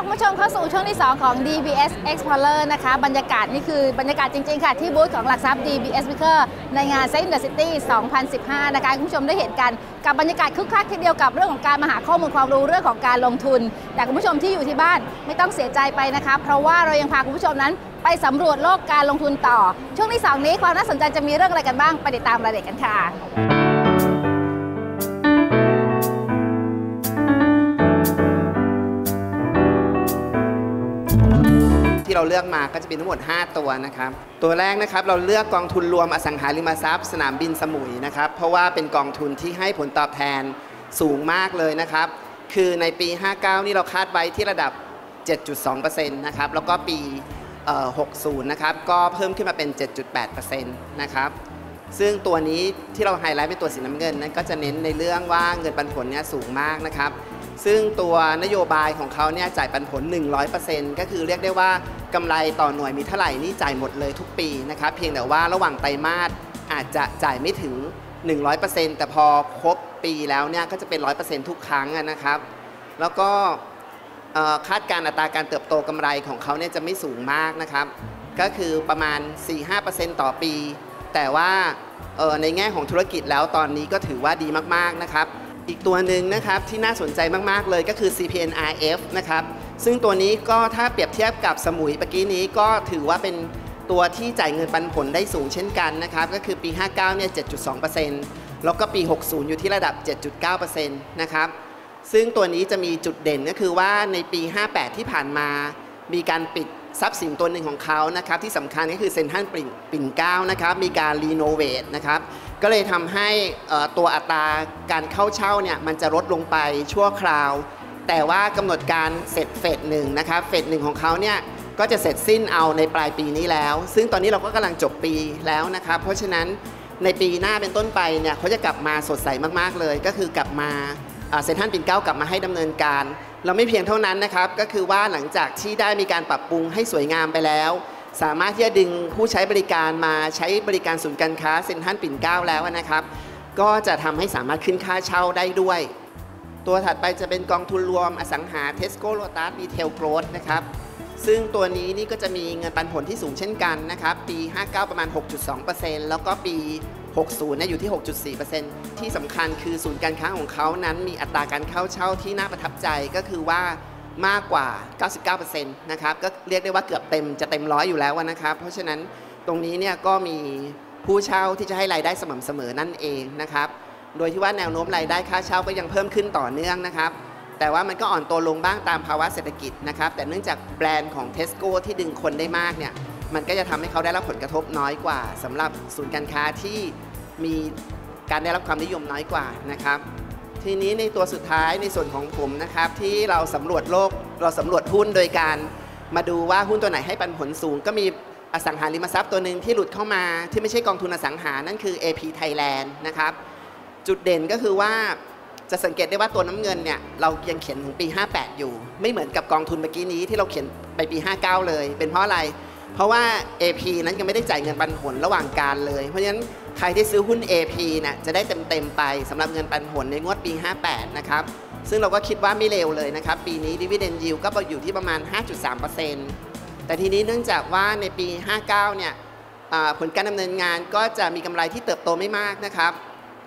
รับผู้ชมเข้าสู่ช่วงที่2ของ DBS Explorer นะคะบรรยากาศนี่คือบรรยากาศจริงๆค่ะที่บูธของหลักทรัพย์ DBS Speaker ในงาน SET50 2015 นะคะคุณผู้ชมได้เห็นกันกับบรรยากาศคึกคักทีเดียวกับเรื่องของการมาหาข้อมูลความรู้เรื่องของการลงทุนแต่คุณผู้ชมที่อยู่ที่บ้านไม่ต้องเสียใจไปนะคะเพราะว่าเรายังพาคุณผู้ชมนั้นไปสำรวจโลกการลงทุนต่อช่วงที่2นี้ความน่าสนใจจะมีเรื่องอะไรกันบ้างไปติดตามรายละเอียดกันค่ะที่เราเลือกมาก็จะเป็นทั้งหมด5ตัวนะครับตัวแรกนะครับเราเลือกกองทุนรวมอสังหาริมทรัพย์สนามบินสมุยนะครับเพราะว่าเป็นกองทุนที่ให้ผลตอบแทนสูงมากเลยนะครับคือในปี59นี่เราคาดไว้ที่ระดับ 7.2% นะครับแล้วก็ปี60นะครับก็เพิ่มขึ้นมาเป็น 7.8% นะครับซึ่งตัวนี้ที่เราไฮไลท์เป็นตัวสีน้ำเงินนั้นก็จะเน้นในเรื่องว่าเงินปันผลเนี่ยสูงมากนะครับซึ่งตัวนโยบายของเขาเนี่ยจ่ายปันผล 100% ก็คือเรียกได้ว่ากำไรต่อหน่วยมีเท่าไหร่นี่จ่ายหมดเลยทุกปีนะครับเพียงแต่ว่าระหว่างไตรมาสอาจจะจ่ายไม่ถึง 100% แต่พอครบปีแล้วเนี่ยก็จะเป็น 100% ทุกครั้งนะครับแล้วก็คาดการณ์อัตราการเติบโตกำไรของเขาเนี่ยจะไม่สูงมากนะครับก็คือประมาณ 4-5% ต่อปีแต่ว่าในแง่ของธุรกิจแล้วตอนนี้ก็ถือว่าดีมากๆนะครับอีกตัวหนึ่งนะครับที่น่าสนใจมากๆเลยก็คือ CPNRF นะครับซึ่งตัวนี้ก็ถ้าเปรียบเทียบกับสมุยเมื่อกี้นี้ก็ถือว่าเป็นตัวที่จ่ายเงินปันผลได้สูงเช่นกันนะครับก็คือปี59เนี่ย 7.2% แล้วก็ปี60อยู่ที่ระดับ 7.9% นะครับซึ่งตัวนี้จะมีจุดเด่นก็คือว่าในปี58ที่ผ่านมามีการปิดทรัพย์สินตัวหนึ่งของเขานะครับที่สำคัญก็คือเซ็นทรัลปิ่นเกล้านะครับมีการรีโนเวทนะครับก็เลยทำให้ตัวอัตราการเข้าเช่าเนี่ยมันจะลดลงไปชั่วคราวแต่ว่ากำหนดการเสร็จเฟส1นะครับเฟส1ของเขาเนี่ยก็จะเสร็จสิ้นเอาในปลายปีนี้แล้วซึ่งตอนนี้เราก็กำลังจบปีแล้วนะครับเพราะฉะนั้นในปีหน้าเป็นต้นไปเนี่ยเขาจะกลับมาสดใสมากๆเลยก็คือกลับมาเซ็นทรัลปิ่นเกล้ากลับมาให้ดำเนินการเราไม่เพียงเท่านั้นนะครับก็คือว่าหลังจากที่ได้มีการปรับปรุงให้สวยงามไปแล้วสามารถที่จะดึงผู้ใช้บริการมาใช้บริการศูนย์การค้าเซ็นทรัลปิ่นเกล้าแล้วนะครับก็จะทำให้สามารถขึ้นค่าเช่าได้ด้วยตัวถัดไปจะเป็นกองทุนรวมอสังหา Tesco โลตัส Retail Growth นะครับซึ่งตัวนี้นี่ก็จะมีเงินปันผลที่สูงเช่นกันนะครับปี59ประมาณ 6.2% แล้วก็ปี60เนี่ยอยู่ที่ 6.4% ที่สำคัญคือศูนย์การค้าของเขานั้นมีอัตราการเข้าเช่าที่น่าประทับใจก็คือว่ามากกว่า 99% นะครับก็เรียกได้ว่าเกือบเต็มจะเต็ม100อยู่แล้วนะครับเพราะฉะนั้นตรงนี้เนี่ยก็มีผู้เช่าที่จะให้รายได้สม่ำเสมอนั่นเองนะครับโดยที่ว่าแนวโน้มรายได้ค่าเช่าก็ยังเพิ่มขึ้นต่อเนื่องนะครับแต่ว่ามันก็อ่อนตัวลงบ้างตามภาวะเศรษฐกิจนะครับแต่เนื่องจากแบรนด์ของ Tesco ที่ดึงคนได้มากเนี่ยมันก็จะทำให้เขาได้รับผลกระทบน้อยกว่าสำหรับศูนย์การค้าที่มีการได้รับความนิยมน้อยกว่านะครับทีนี้ในตัวสุดท้ายในส่วนของผมนะครับที่เราสำรวจโลกเราสำรวจหุ้นโดยการมาดูว่าหุ้นตัวไหนให้ปันผลสูงก็มีอสังหาริมทรัพย์ตัวหนึ่งที่หลุดเข้ามาที่ไม่ใช่กองทุนอสังหานั่นคือ AP Thailand นะครับจุดเด่นก็คือว่าจะสังเกตได้ว่าตัวน้ำเงินเนี่ยเรายังเขียนถึงปี58อยู่ไม่เหมือนกับกองทุนเมื่อกี้นี้ที่เราเขียนไปปี59เลยเป็นเพราะอะไรเพราะว่า AP นั้นยังไม่ได้จ่ายเงินปันผลระหว่างการเลยเพราะฉะนั้นใครที่ซื้อหุ้น AP นะจะได้เต็มไปสำหรับเงินปันผลในงวดปี58นะครับซึ่งเราก็คิดว่าไม่เลวเลยนะครับปีนี้ Dividend Yield ก็อยู่ที่ประมาณ 5.3% แต่ทีนี้เนื่องจากว่าในปี59เนี่ยผลการดำเนินงานก็จะมีกำไรที่เติบโตไม่มากนะครับ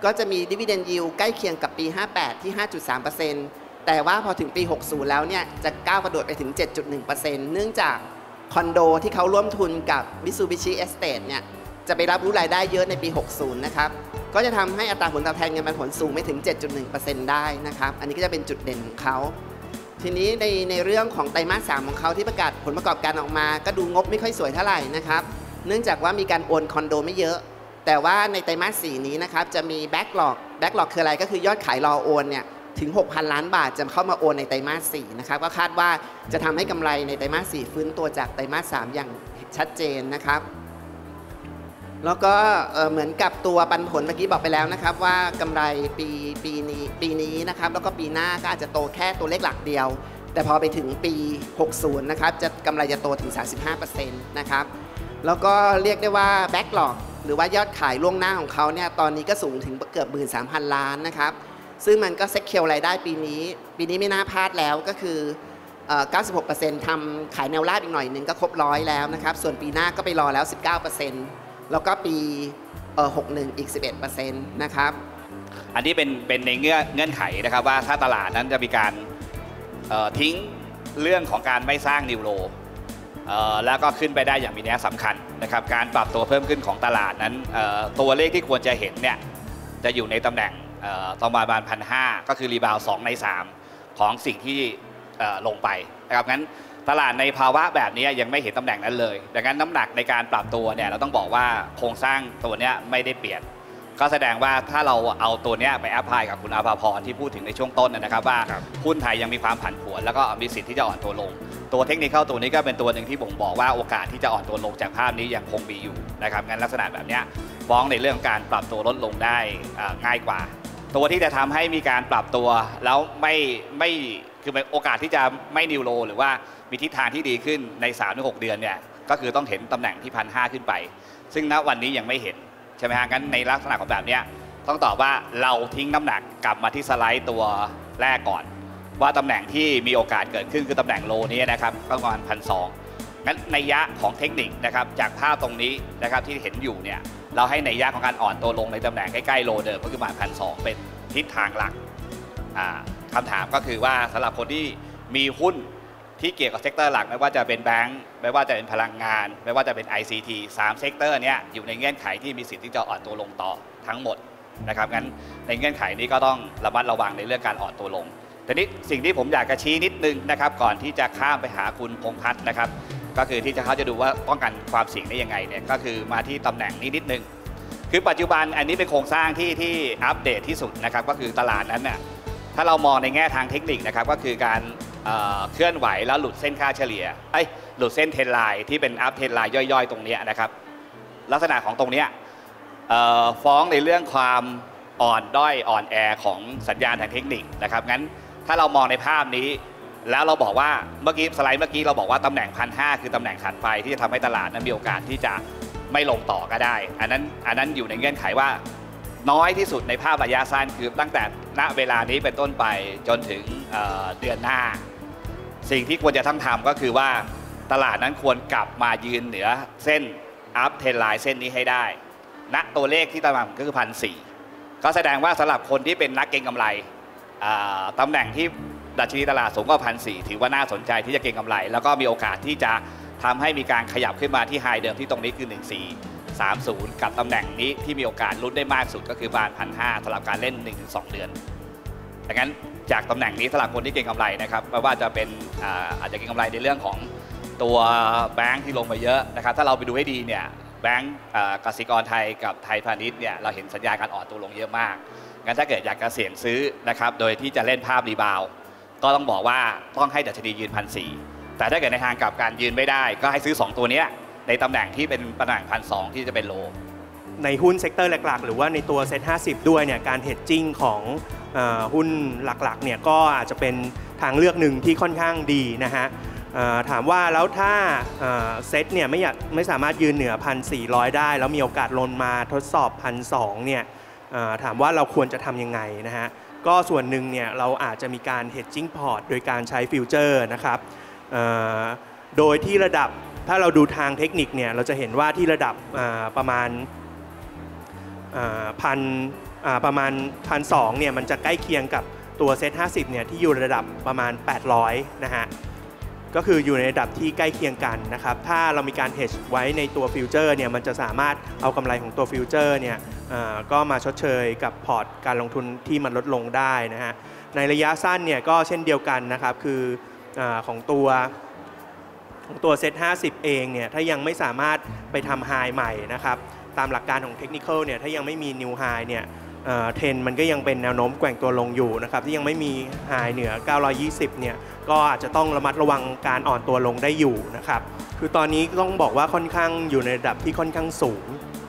ก็จะมี Dividend Yield ใกล้เคียงกับปี58ที่ 5.3% แต่ว่าพอถึงปี60แล้วเนี่ยจะก้าวกระโดดไปถึง 7.1% เนื่องจากคอนโดที่เขาร่วมทุนกับ Mitsubishi Estate เนี่ยจะไปรับรู้รายได้เยอะในปี60นะครับก็จะทำให้อัตราผลตอบแทนเงินปันผลสูงไม่ถึง 7.1% ได้นะครับอันนี้ก็จะเป็นจุดเด่นของเขาทีนี้ในเรื่องของไตรมาส3ของเขาที่ประกาศผลประกอบการออกมาก็ดูงบไม่ค่อยสวยเท่าไหร่นะครับเนื่องจากว่ามีการโอนคอนโดไม่เยอะแต่ว่าในไตรมาส4นี้นะครับจะมีแบ็กหลอกคืออะไรก็คือยอดขายรอโอนเนี่ยถึง 6,000 ล้านบาทจะเข้ามาโอนในไตรมาส4นะครับก็คาดว่าจะทำให้กำไรในไตรมาส4ฟื้นตัวจากไตรมาส3อย่างชัดเจนนะครับแล้วก็เหมือนกับตัวปันผลเมื่อกี้บอกไปแล้วนะครับว่ากำไรปีนี้นะครับแล้วก็ปีหน้าก็อาจจะโตแค่ตัวเลขหลักเดียวแต่พอไปถึงปี60นะครับจะกำไรจะโตถึง 35% นะครับแล้วก็เรียกได้ว่าแบ็กหลอกหรือว่ายอดขายล่วงหน้าของเขาเนี่ยตอนนี้ก็สูงถึงเกือบ 13,000 ล้านนะครับซึ่งมันก็เซ็กเคียวรายได้ปีนี้ไม่น่าพลาดแล้วก็คือ 96% ทำขายแนวราบอีกหน่อยหนึ่งก็ครบร้อยแล้วนะครับส่วนปีหน้าก็ไปรอแล้ว 19% แล้วก็ปี61อีก 11% นะครับอันนี้เป็นในเงื่อนไขนะครับว่าถ้าตลาดนั้นจะมีการทิ้งเรื่องของการไม่สร้างนิวโรแล้วก็ขึ้นไปได้อย่างมีนัยสำคัญนะครับการปรับตัวเพิ่มขึ้นของตลาดนั้นตัวเลขที่ควรจะเห็นเนี่ยจะอยู่ในตำแหน่งประมาณ 1,500 ก็คือรีบาว2ใน3ของสิ่งที่ลงไปนะครับงั้นตลาดในภาวะแบบนี้ยังไม่เห็นตำแหน่งนั้นเลยดังนั้นน้ำหนักในการปรับตัวเนี่ยเราต้องบอกว่าโครงสร้างตัวนี้ไม่ได้เปลี่ยนก็แสดงว่าถ้าเราเอาตัวนี้ไปแอพพลายกับคุณอาภาพรที่พูดถึงในช่วงต้นนะครับว่าหุ้นไทยยังมีความผันผวนแล้วก็มีสิทธิ์ที่จะอ่อนตัวลงตัวเทคนิคเข้าตัวนี้ก็เป็นตัวหนึ่งที่บ่งบอกว่าโอกาสที่จะอ่อนตัวลงจากภาพนี้ยังคงมีอยู่นะครับงั้นลักษณะแบบนี้มองในเรื่องการปรับตัวลดลงได้ง่ายกว่าตัวที่จะทำให้มีการปรับตัวแล้วไม่คือโอกาสที่จะไม่นิวโรหรือว่ามีทิศทางที่ดีขึ้นใน 3-6 เดือนเนี่ยก็คือต้องเห็นตำแหน่งที่ 1,500 ขึ้นไปซึ่งณวันนี้ยังไม่เห็นใช่ไหมฮะงั้นในลักษณะของแบบนี้ต้องตอบว่าเราทิ้งน้ำหนักกลับมาที่สไลด์ตัวแรกก่อนว่าตำแหน่งที่มีโอกาสเกิดขึ้นคือตำแหน่งโลนี้นะครับประมาณ 1,200 งั้นนัยยะของเทคนิคนะครับจากภาพตรงนี้นะครับที่เห็นอยู่เนี่ยเราให้นัยยะของการอ่อนตัวลงในตำแหน่งใกล้ๆโลเดิมก็คือประมาณ 1,200 เป็นทิศทางหลักคำถามก็คือว่าสำหรับคนที่มีหุ้นที่เกี่ยวกับเซกเตอร์หลักไม่ว่าจะเป็นแบงก์ไม่ว่าจะเป็นพลังงานไม่ว่าจะเป็น ICT 3 เซกเตอร์นี้อยู่ในเงื่อนไขที่มีสิทธิ์ที่จะอ่อนตัวลงต่อทั้งหมดนะครับงั้นในเงื่อนไขนี้ก็ต้องระมัดระวังในเรื่องการอ่อนตัวลงทีนี้สิ่งที่ผมอยากจะชี้นิดนึงนะครับก่อนที่จะข้ามไปหาคุณพงษ์พัฒน์นะครับก็คือที่เขาจะดูว่าป้องกันความเสี่ยงได้ยังไงเนี่ยก็คือมาที่ตำแหน่งนี้นิดนึงคือปัจจุบันอันนี้เป็นโครงสร้างที่อัปเดตที่สุดนะครับก็คือตลาดนั้นเนี่ยถ้าเรามองในแง่ทางเทคนิคนะครับก็คือการเคลื่อนไหวแล้วหลุดเส้นค่าเฉลี่ยหลุดเส้นเทรนไลน์ที่เป็นอัพเทรนไลน์ย่อยๆตรงนี้นะครับลักษณะของตรงนี้ฟ้องในเรื่องความอ่อนด้อยอ่อนแอของสัญญาณทางเทคนิคนะครับงั้นถ้าเรามองในภาพนี้แล้วเราบอกว่าเมื่อกี้สไลด์เมื่อกี้เราบอกว่าตำแหน่ง 1,500 คือตำแหน่งถัดไปที่จะทำให้ตลาดนั้นมีโอกาสที่จะไม่ลงต่อก็ได้อันนั้นอยู่ในเงื่อนไขว่าน้อยที่สุดในภาพระยะสั้นคือตั้งแต่ณเวลานี้เป็นต้นไปจนถึงเดือนหน้าสิ่งที่ควรจะต้องทำก็คือว่าตลาดนั้นควรกลับมายืนเหนือเส้นอัพเทรนไลน์เส้นนี้ให้ได้ณตัวเลขที่ตำแหน่งก็คือ 1,400 ก็แสดงว่าสำหรับคนที่เป็นนักเก็งกำไรตำแหน่งที่ดัชนีตลาดสูงกว่า 1,400 ถือว่าน่าสนใจที่จะเก็งกำไรแล้วก็มีโอกาสที่จะทำให้มีการขยับขึ้นมาที่ไฮเดิมที่ตรงนี้คือ 1,430 กับตำแหน่งนี้ที่มีโอกาสลุ้นได้มากสุดก็คือประมาณ 1,500 สำหรับการเล่น 1-2 เดือนดังนั้นจากตำแหน่งนี้สำหรับคนที่เก็งกำไรนะครับไม่ว่าจะเป็นอาจจะเก็งกำไรในเรื่องของตัวแบงค์ที่ลงมาเยอะนะครับถ้าเราไปดูให้ดีเนี่ยแบงค์กสิกรไทยกับไทยพาณิชย์เนี่ยเราเห็นสัญญาการอ่อนตัวลงเยอะมากงั้นถ้าเกิดอยากจะเสี่ยงซื้อนะครับโดยที่จะเล่นภาพรีบาวก็ต้องบอกว่าต้องให้ดัชนียืน 1,400 แต่ถ้าเกิดในทางกลับการยืนไม่ได้ก็ให้ซื้อ2ตัวนี้ในตำแหน่งที่เป็นตำแหน่ง 1,200 ที่จะเป็นโลในหุ้นเซกเตอร์หลักๆหรือว่าในตัว SET50 ด้วยเนี่ยการเฮดจิ้งของหุ้นหลักๆเนี่ยก็อาจจะเป็นทางเลือกหนึ่งที่ค่อนข้างดีนะฮะถามว่าแล้วถ้าเซตเนี่ยไม่สามารถยืนเหนือ 1,400 ได้แล้วมีโอกาสลงมาทดสอบ 1,200 เนี่ยถามว่าเราควรจะทำยังไงนะฮะก็ส่วนหนึ่งเนี่ยเราอาจจะมีการเฮดจิ้งพอร์ตโดยการใช้ฟิวเจอร์นะครับโดยที่ระดับถ้าเราดูทางเทคนิคเนี่ยเราจะเห็นว่าที่ระดับประมาณ1,200เนี่ยมันจะใกล้เคียงกับตัว SET50 เนี่ยที่อยู่ระดับประมาณ800นะฮะก็คืออยู่ในระดับที่ใกล้เคียงกันนะครับถ้าเรามีการ hedge ไว้ในตัวฟิวเจอร์เนี่ยมันจะสามารถเอากำไรของตัวฟิวเจอร์เนี่ยก็มาชดเชยกับพอร์ตการลงทุนที่มันลดลงได้นะฮะในระยะสั้นเนี่ยก็เช่นเดียวกันนะครับคือของตัว SET50 เองเนี่ยถ้ายังไม่สามารถไปทำไฮใหม่นะครับตามหลักการของเทคนิคเนี่ยถ้ายังไม่มีนิวไฮเนี่ยเทรนมันก็ยังเป็นแนวโน้มแกว่งตัวลงอยู่นะครับที่ยังไม่มีไฮเหนือ920เนี่ยก็อาจจะต้องระมัดระวังการอ่อนตัวลงได้อยู่นะครับคือตอนนี้ต้องบอกว่าค่อนข้างอยู่ในระดับที่ค่อนข้างสูง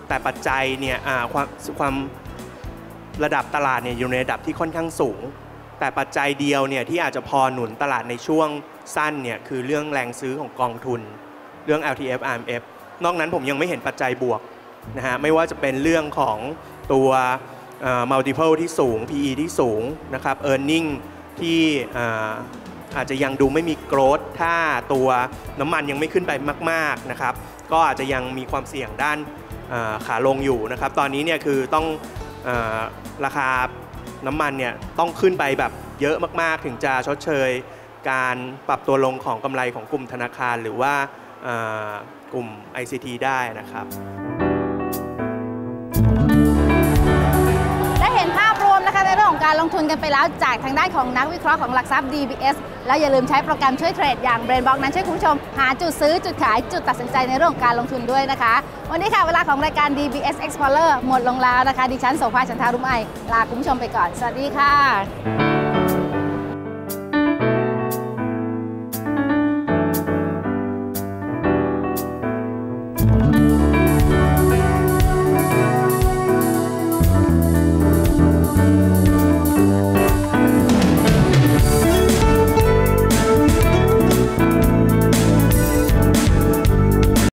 แต่ปัจจัยเนี่ยความระดับตลาดเนี่ยอยู่ในระดับที่ค่อนข้างสูงแต่ปัจจัยเดียวเนี่ยที่อาจจะพอหนุนตลาดในช่วงสั้นเนี่ยคือเรื่องแรงซื้อของกองทุนเรื่อง LTF RMF นอกนั้นผมยังไม่เห็นปัจจัยบวกนะฮะไม่ว่าจะเป็นเรื่องของตัว multiple ที่สูง PE ที่สูงนะครับ earning ที่ อาจจะยังดูไม่มีโกรทถ้าตัวน้ำมันยังไม่ขึ้นไปมากๆนะครับก็อาจจะยังมีความเสี่ยงด้านขาลงอยู่นะครับตอนนี้เนี่ยคือต้องราคาน้ำมันเนี่ยต้องขึ้นไปแบบเยอะมากๆถึงจะชดเชยการปรับตัวลงของกำไรของกลุ่มธนาคารหรือว่ากลุ่ม ICT ได้นะครับได้เห็นภาพรวมนะคะในเรื่องของการลงทุนกันไปแล้วจากทางด้านของนักวิเคราะห์ของหลักทรัพย์ DBS และอย่าลืมใช้โปรแกรมช่วยเทรดอย่าง BrainBox นั้นช่วยคุณผู้ชมหาจุดซื้อจุดขายจุดตัดสินใจในเรื่องของการลงทุนด้วยนะคะวันนี้ค่ะเวลาของรายการ DBS Explorer หมดลงแล้วนะคะดิฉันโสภา ฉันทารุ่มไอลาคุณผู้ชมไปก่อนสวัสดีค่ะ